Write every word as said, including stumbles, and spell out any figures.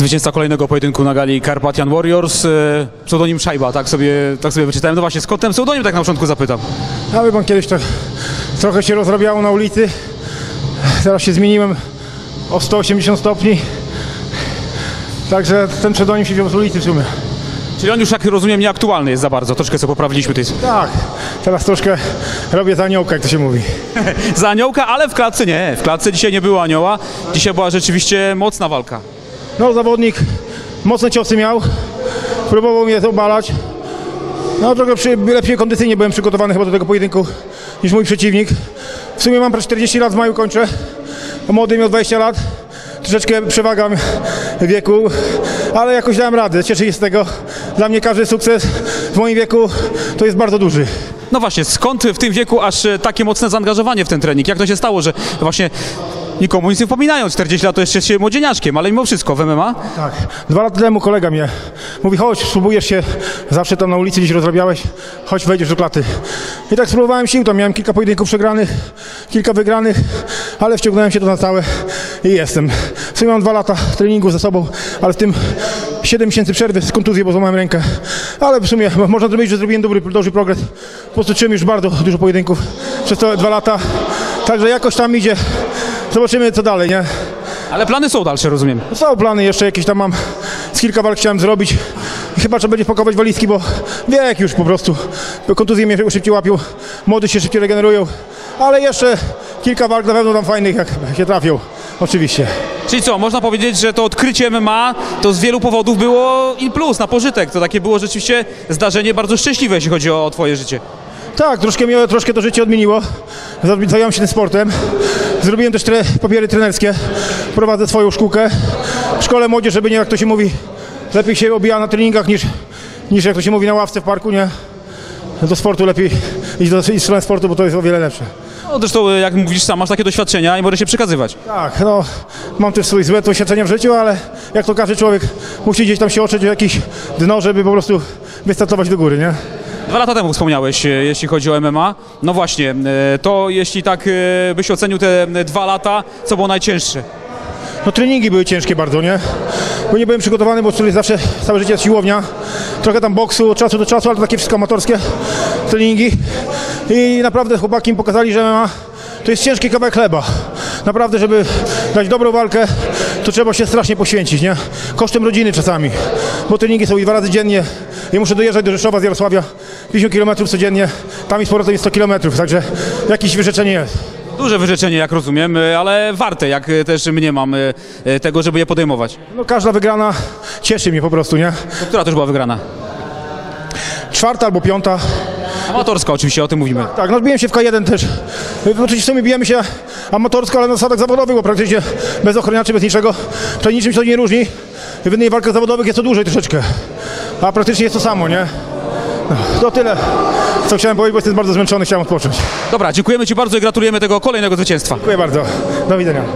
zwycięzca kolejnego pojedynku na gali Carpathian Warriors, pseudonim Szajba, tak sobie, tak sobie wyczytałem. No właśnie, skąd ten pseudonim, tak na początku zapytam? A wie pan, kiedyś to trochę się rozrabiało na ulicy, teraz się zmieniłem o sto osiemdziesiąt stopni, także ten pseudonim się wziął z ulicy w sumie. Czyli on już, jak rozumiem, nieaktualny jest za bardzo, troszkę sobie poprawiliśmy tej... Tak, teraz troszkę robię za aniołka, jak to się mówi. Za aniołka, ale w klatce nie, w klatce dzisiaj nie było anioła, dzisiaj była rzeczywiście mocna walka. No, zawodnik mocne ciosy miał, próbował mnie obalać. No, trochę przy, lepiej kondycyjnie byłem przygotowany chyba do tego pojedynku niż mój przeciwnik. W sumie mam prawie czterdzieści lat, w maju kończę, młody miał dwadzieścia lat, troszeczkę przewagam wieku, ale jakoś dałem radę, cieszę się z tego. Dla mnie każdy sukces w moim wieku to jest bardzo duży. No właśnie, skąd w tym wieku aż takie mocne zaangażowanie w ten trening? Jak to się stało, że właśnie nikomu nic nie wspominają, czterdzieści lat to jeszcze się młodzieniaczkiem, ale mimo wszystko w M M A? Tak, dwa lata temu kolega mnie mówi, chodź, spróbujesz się, zawsze tam na ulicy gdzieś rozrabiałeś, chodź, wejdziesz do klaty. I tak spróbowałem sił, tam miałem kilka pojedynków przegranych, kilka wygranych, ale wciągnąłem się to na całe i jestem. W sumie mam dwa lata treningu ze sobą, ale w tym siedem miesięcy przerwy z kontuzji, bo złamałem rękę. Ale w sumie można zrobić, że zrobiłem dobry, duży progres. Postoczyłem już bardzo dużo pojedynków przez te dwa lata, także jakoś tam idzie. Zobaczymy, co dalej, nie? Ale plany są dalsze, rozumiem. Są plany, jeszcze jakieś tam mam, z kilka walk chciałem zrobić. Chyba trzeba będzie pakować walizki, bo wiek już po prostu. Kontuzje mnie szybciej łapią, młody się szybciej regenerują, ale jeszcze kilka walk na pewno tam fajnych, jak się trafią, oczywiście. Czyli co, można powiedzieć, że to odkrycie M M A to z wielu powodów było i plus, na pożytek. To takie było rzeczywiście zdarzenie bardzo szczęśliwe, jeśli chodzi o twoje życie. Tak, troszkę, mnie, troszkę to życie odmieniło, zająłem się tym sportem, zrobiłem też tre, papiery trenerskie, prowadzę swoją szkółkę, w szkole młodzież, żeby nie, jak to się mówi, lepiej się obija na treningach niż, niż jak to się mówi, na ławce w parku, nie? Do sportu lepiej iść, do iść w stronę sportu, bo to jest o wiele lepsze. No zresztą, jak mówisz sam, masz takie doświadczenia i może się przekazywać. Tak, no, mam też swoje złe doświadczenia w życiu, ale jak to każdy człowiek musi gdzieś tam się otrzeć o jakieś dno, żeby po prostu wystartować do góry, nie? Dwa lata temu wspomniałeś, jeśli chodzi o M M A. No właśnie, to jeśli tak byś ocenił te dwa lata, co było najcięższe? No treningi były ciężkie bardzo, nie? Bo nie byłem przygotowany, bo zawsze całe życie jest siłownia. Trochę tam boksu od czasu do czasu, ale to takie wszystko amatorskie treningi. I naprawdę chłopaki mi pokazali, że M M A to jest ciężki kawałek chleba. Naprawdę, żeby dać dobrą walkę, to trzeba się strasznie poświęcić, nie? Kosztem rodziny czasami, bo treningi są i dwa razy dziennie. Ja muszę dojeżdżać do Rzeszowa z Jarosławia, pięćdziesiąt kilometrów codziennie, tam i z powrotem jest sto kilometrów, także jakieś wyrzeczenie jest. Duże wyrzeczenie, jak rozumiem, ale warte, jak też mnie mam tego, żeby je podejmować. No każda wygrana cieszy mnie po prostu, nie? To która też była wygrana? Czwarta albo piąta. Amatorska oczywiście, o tym mówimy. Tak, tak, no biłem się w K jeden też. Oczywiście w sumie bijemy się amatorsko, ale na zasadach zawodowych, bo praktycznie bez ochroniaczy, bez niczego. To niczym się to nie różni. W innych walkach zawodowych jest to dłużej troszeczkę. A praktycznie jest to samo, nie? No, to tyle, co chciałem powiedzieć, bo jestem bardzo zmęczony, chciałem odpocząć. Dobra, dziękujemy ci bardzo i gratulujemy tego kolejnego zwycięstwa. Dziękuję bardzo. Do widzenia.